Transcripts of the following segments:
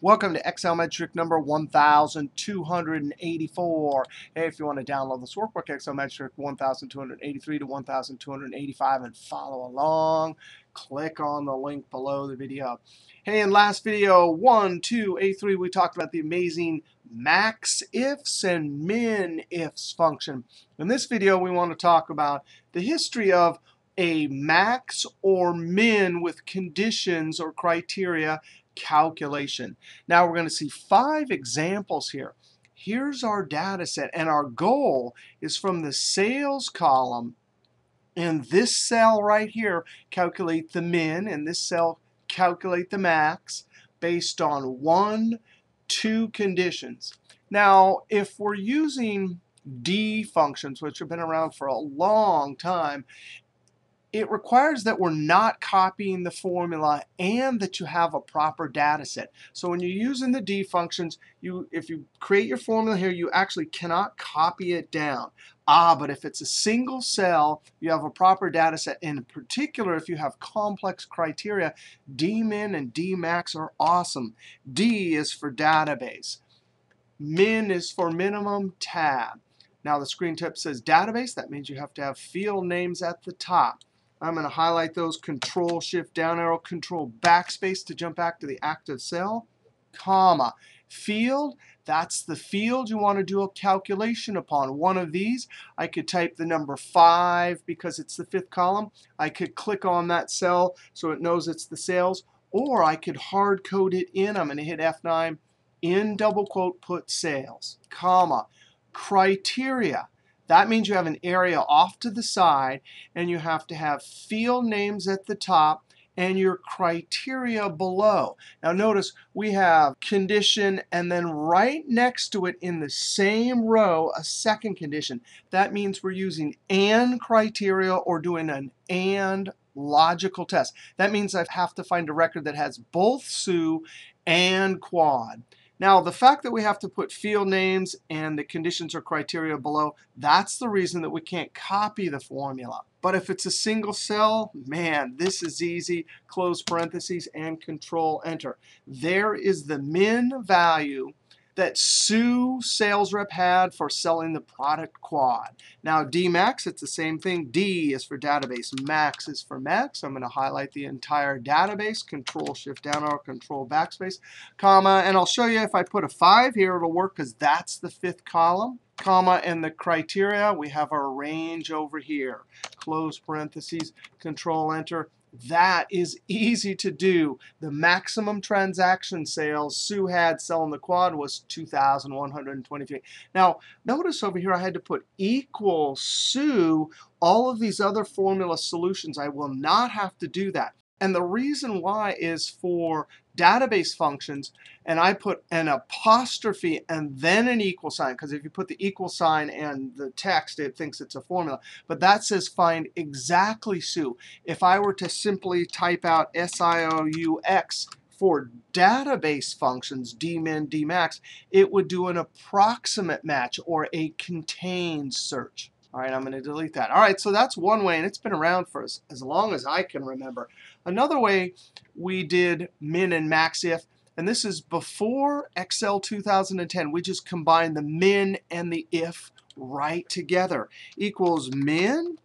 Welcome to Excel Magic Trick number 1284. Hey, if you want to download this workbook, Excel Magic Trick 1283 to 1285, and follow along, click on the link below the video. Hey, in last video 1283, we talked about the amazing MAXIFS and MINIFS function. In this video, we want to talk about the history of a max or min with conditions or criteria calculation. Now we're going to see 5 examples here. Here's our data set, and our goal is from the sales column in this cell right here, calculate the min, and this cell calculate the max based on 1, 2 conditions. Now if we're using D functions, which have been around for a long time, it requires that we're not copying the formula and that you have a proper data set. So when you're using the D functions, if you create your formula here, you actually cannot copy it down. But if it's a single cell, you have a proper data set. In particular, if you have complex criteria, DMIN and DMAX are awesome. D is for database. Min is for minimum tab. Now the screen tip says database. That means you have to have field names at the top. I'm going to highlight those, Control Shift down arrow, Control Backspace to jump back to the active cell, comma. Field, that's the field you want to do a calculation upon. One of these, I could type the number 5 because it's the 5th column. I could click on that cell so it knows it's the sales, or I could hard code it in. I'm going to hit F9, in double quote, put sales, comma. Criteria. That means you have an area off to the side, and you have to have field names at the top and your criteria below. Now notice we have condition, and then right next to it in the same row, a second condition. That means we're using AND criteria or doing an AND logical test. That means I have to find a record that has both SU and quad. Now, the fact that we have to put field names and the conditions or criteria below, that's the reason that we can't copy the formula. But if it's a single cell, man, this is easy. Close parentheses and Control Enter. There is the min value that Sue sales rep had for selling the product quad. Now DMAX, it's the same thing. D is for database. Max is for max. I'm going to highlight the entire database, Control Shift down arrow, Control Backspace, comma. And I'll show you if I put a 5 here, it'll work because that's the 5th column, comma. And the criteria, we have our range over here. Close parentheses, Control Enter. That is easy to do. The maximum transaction sales Sue had selling the quad was 2,123. Now, notice over here I had to put equal Sue. All of these other formula solutions, I will not have to do that. And the reason why is for database functions, and I put an apostrophe and then an equal sign, because if you put the equal sign and the text, it thinks it's a formula. But that says find exactly SU. If I were to simply type out SIOUX for database functions, DMIN, DMAX, it would do an approximate match or a contained search. All right, I'm going to delete that. All right, so that's one way, and it's been around for as long as I can remember. Another way we did min and max if, and this is before Excel 2010. We just combined the min and the if right together. Equals min,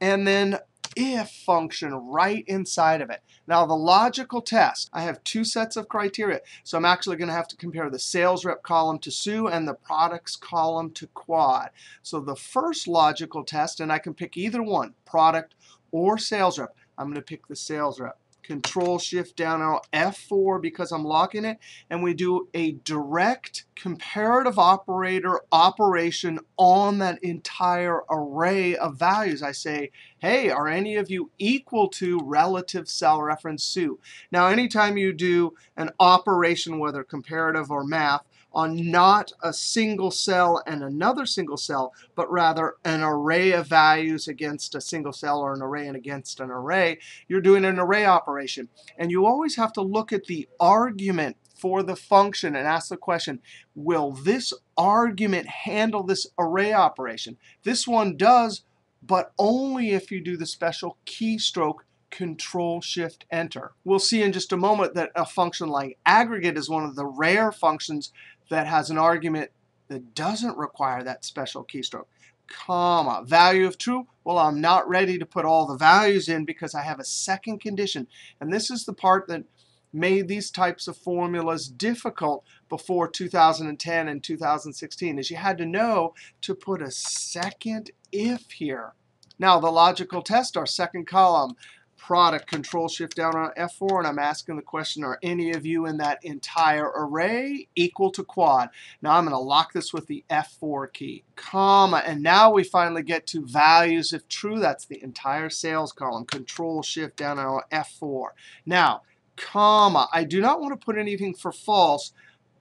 and then if function right inside of it. Now the logical test, I have 2 sets of criteria. So I'm actually going to have to compare the sales rep column to Sue and the products column to quad. So the first logical test, and I can pick either one, product or sales rep. I'm going to pick the sales rep. Control Shift down arrow, F4 because I'm locking it. And we do a direct comparative operator operation on that entire array of values. I say, hey, are any of you equal to relative cell reference Sue? Now, anytime you do an operation, whether comparative or math, on not a single cell and another single cell, but rather an array of values against a single cell or an array and against an array, you're doing an array operation. And you always have to look at the argument for the function and ask the question, will this argument handle this array operation? This one does, but only if you do the special keystroke Control-Shift-Enter. We'll see in just a moment that a function like aggregate is one of the rare functions that has an argument that doesn't require that special keystroke. Comma, value of true. Well, I'm not ready to put all the values in because I have a second condition. And this is the part that made these types of formulas difficult before 2010 and 2016, is you had to know to put a second if here. Now, the logical test, our second column, product, Control-Shift-Down on F4, and I'm asking the question, are any of you in that entire array equal to quad? Now, I'm going to lock this with the F4 key, comma, and now we finally get to values if true. That's the entire sales column, Control-Shift-Down on F4. Now, comma, I do not want to put anything for false,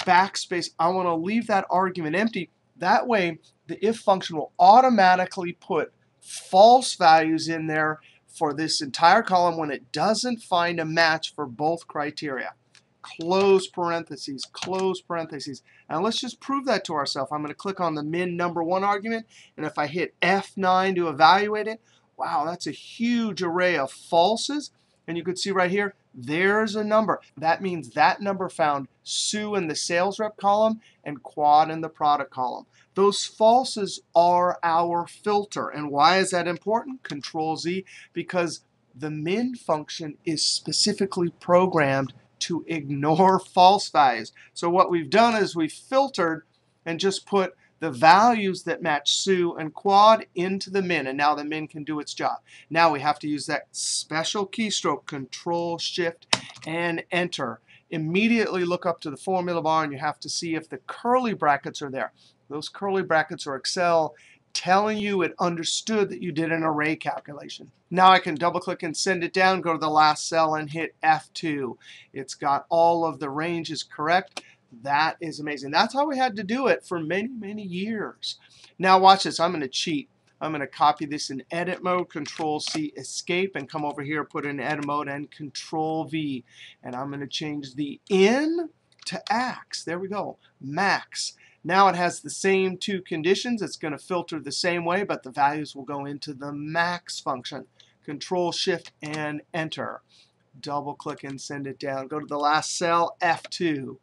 backspace. I want to leave that argument empty. That way, the if function will automatically put false values in there for this entire column when it doesn't find a match for both criteria. Close parentheses, close parentheses. And let's just prove that to ourselves. I'm going to click on the min number 1 argument. And if I hit F9 to evaluate it, wow, that's a huge array of falses. And you can see right here, there's a number. That means that number found Sue in the sales rep column and quad in the product column. Those falses are our filter. And why is that important? Control-Z, because the min function is specifically programmed to ignore false values. So what we've done is we've filtered and just put the values that match Sue and Quad into the min. And now the min can do its job. Now we have to use that special keystroke, Control, Shift, and Enter. Immediately look up to the formula bar, and you have to see if the curly brackets are there. Those curly brackets are Excel telling you it understood that you did an array calculation. Now I can double-click and send it down, go to the last cell, and hit F2. It's got all of the ranges correct. That is amazing. That's how we had to do it for many, many years. Now watch this. I'm going to cheat. I'm going to copy this in edit mode, Control-C, Escape, and come over here, put in edit mode, and Control-V. And I'm going to change the in to ax. There we go, max. Now it has the same two conditions. It's going to filter the same way, but the values will go into the max function. Control-Shift and Enter. Double-click and send it down. Go to the last cell, F2.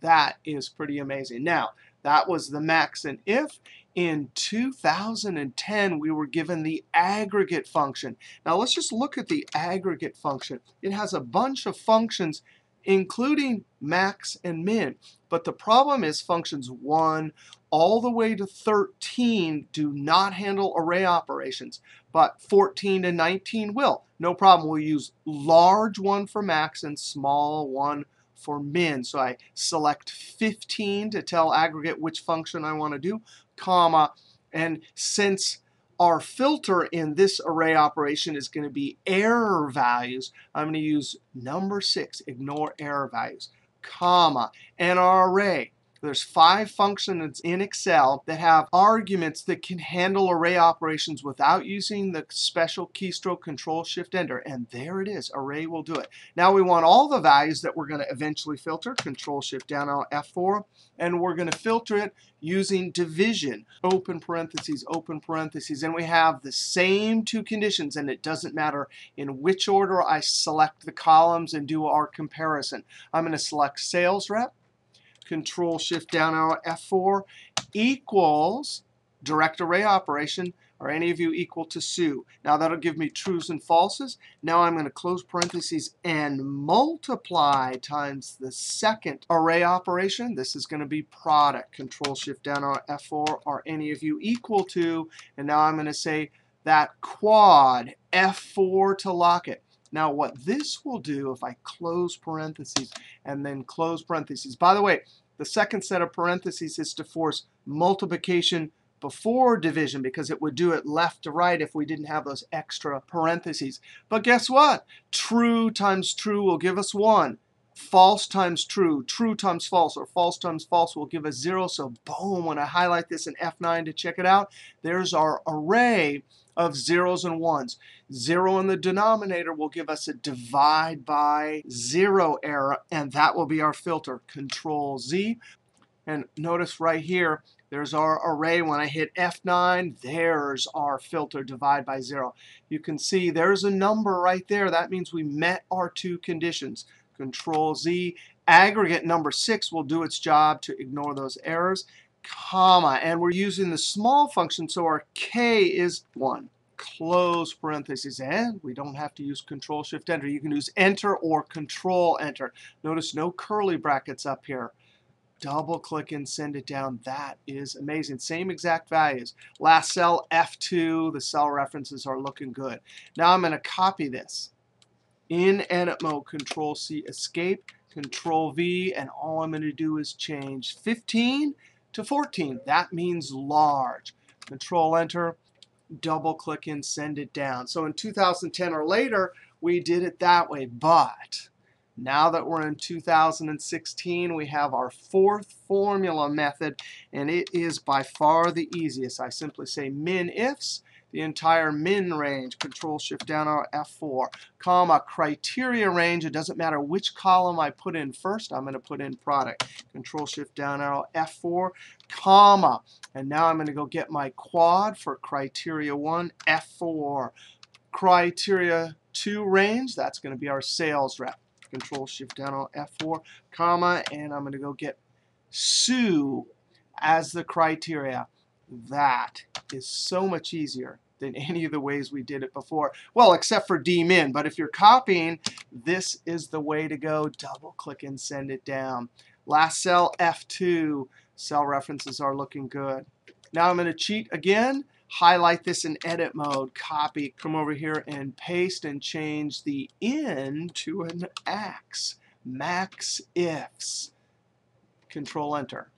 That is pretty amazing. Now, that was the max and if. In 2010, we were given the aggregate function. Now, let's just look at the aggregate function. It has a bunch of functions, including max and min. But the problem is functions 1 all the way to 13 do not handle array operations, but 14 to 19 will. No problem. We'll use large 1 for max and small 1 for min. So I select 15 to tell aggregate which function I want to do, comma. And since our filter in this array operation is going to be error values, I'm going to use number 6, ignore error values, comma. And our array. There's 5 functions in Excel that have arguments that can handle array operations without using the special keystroke Control-Shift-Enter. And there it is. Array will do it. Now we want all the values that we're going to eventually filter, Control-Shift-Down on F4. And we're going to filter it using division, open parentheses, open parentheses. And we have the same two conditions. And it doesn't matter in which order I select the columns and do our comparison. I'm going to select sales rep. Control-Shift-Down arrow F4 equals direct array operation. Are any of you equal to Sue? Now that'll give me trues and falses. Now I'm going to close parentheses and multiply times the second array operation. This is going to be product. Control-Shift-Down arrow F4. Are any of you equal to? And now I'm going to say that quad F4 to lock it. Now what this will do, if I close parentheses and then close parentheses. By the way, the second set of parentheses is to force multiplication before division, because it would do it left to right if we didn't have those extra parentheses. But guess what? True times true will give us 1. False times true, true times false, or false times false will give us 0. So boom, when I highlight this in F9 to check it out, there's our array of 0s and 1s. 0 in the denominator will give us a divide by 0 error, and that will be our filter. Control Z. And notice right here, there's our array. When I hit F9, there's our filter divide by 0. You can see there's a number right there. That means we met our two conditions. Control Z. Aggregate number 6 will do its job to ignore those errors. Comma. And we're using the small function, so our K is 1. Close parentheses. And we don't have to use Control Shift Enter. You can use Enter or Control Enter. Notice no curly brackets up here. Double click and send it down. That is amazing. Same exact values. Last cell, F2. The cell references are looking good. Now I'm going to copy this. In edit mode, Control C, Escape, Control V, and all I'm going to do is change 15 to 14. That means large. Control Enter, double click and send it down. So in 2010 or later, we did it that way. But now that we're in 2016, we have our fourth formula method, and it is by far the easiest. I simply say MINIFS, the entire min range, Control-Shift-Down arrow F4, comma, criteria range. It doesn't matter which column I put in first. I'm going to put in product, Control-Shift-Down arrow F4, comma. And now I'm going to go get my quad for criteria 1, F4. Criteria 2 range, that's going to be our sales rep. Control-Shift-Down on F4, comma, and I'm going to go get Sue as the criteria. That is so much easier than any of the ways we did it before. Well, except for DMIN. But if you're copying, this is the way to go. Double-click and send it down. Last cell, F2. Cell references are looking good. Now I'm going to cheat again. Highlight this in edit mode, copy, come over here and paste and change the N to an X. MAXIFS. Control Enter.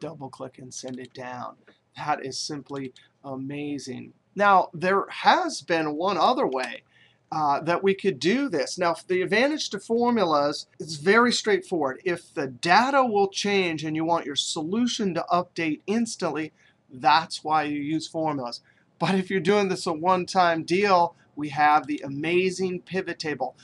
Double click and send it down. That is simply amazing. Now, there has been one other way that we could do this. Now, the advantage to formulas is very straightforward. If the data will change and you want your solution to update instantly, that's why you use formulas. But if you're doing this a one-time deal, we have the amazing pivot table.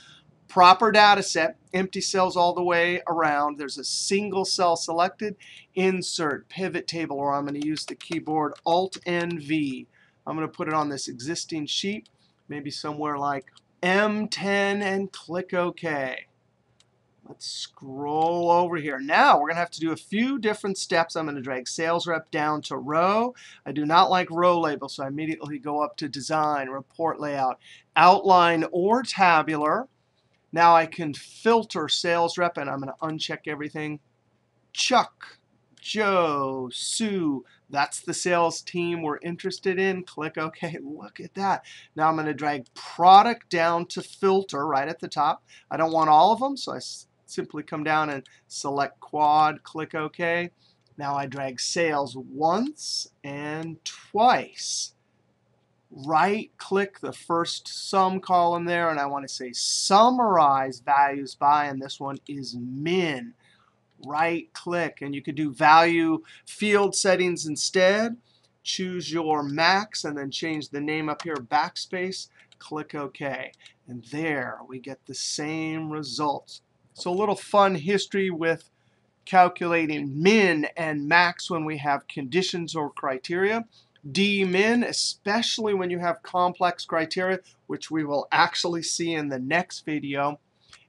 Proper data set, empty cells all the way around. There's a single cell selected. Insert pivot table, or I'm going to use the keyboard Alt-N-V. I'm going to put it on this existing sheet, maybe somewhere like M10, and click OK. Let's scroll over here. Now we're going to have to do a few different steps. I'm going to drag sales rep down to row. I do not like row labels, so I immediately go up to design, report layout, outline or tabular. Now I can filter sales rep, and I'm going to uncheck everything. Chuck, Joe, Sue. That's the sales team we're interested in. Click OK. Look at that. Now I'm going to drag product down to filter right at the top. I don't want all of them, so I simply come down and select quad, click OK. Now I drag sales once and twice. Right-click the first sum column there, and I want to say summarize values by, and this one is min. Right-click, and you could do value field settings instead. Choose your max, and then change the name up here, backspace. Click OK. And there we get the same results. So a little fun history with calculating min and max when we have conditions or criteria. DMIN, especially when you have complex criteria, which we will actually see in the next video.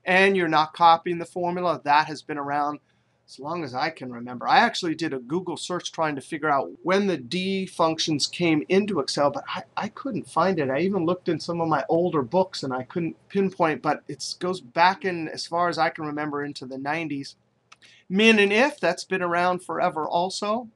And you're not copying the formula. That has been around as long as I can remember. I actually did a Google search trying to figure out when the D functions came into Excel, but I couldn't find it. I even looked in some of my older books, and I couldn't pinpoint, but it goes back in, as far as I can remember, into the 90s. Min and if, that's been around forever also.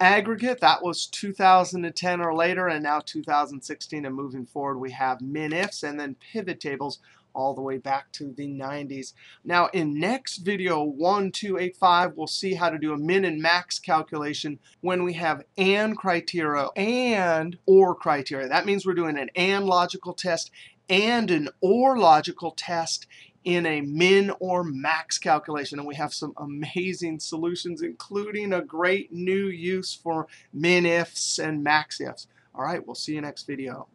Aggregate, that was 2010 or later, and now 2016 and moving forward, we have MINIFS and then pivot tables all the way back to the 90s. Now, in next video 1285, we'll see how to do a min and max calculation when we have and criteria and or criteria. That means we're doing an and logical test and an or logical test in a min or max calculation. And we have some amazing solutions, including a great new use for MINIFS and MAXIFS. All right, we'll see you next video.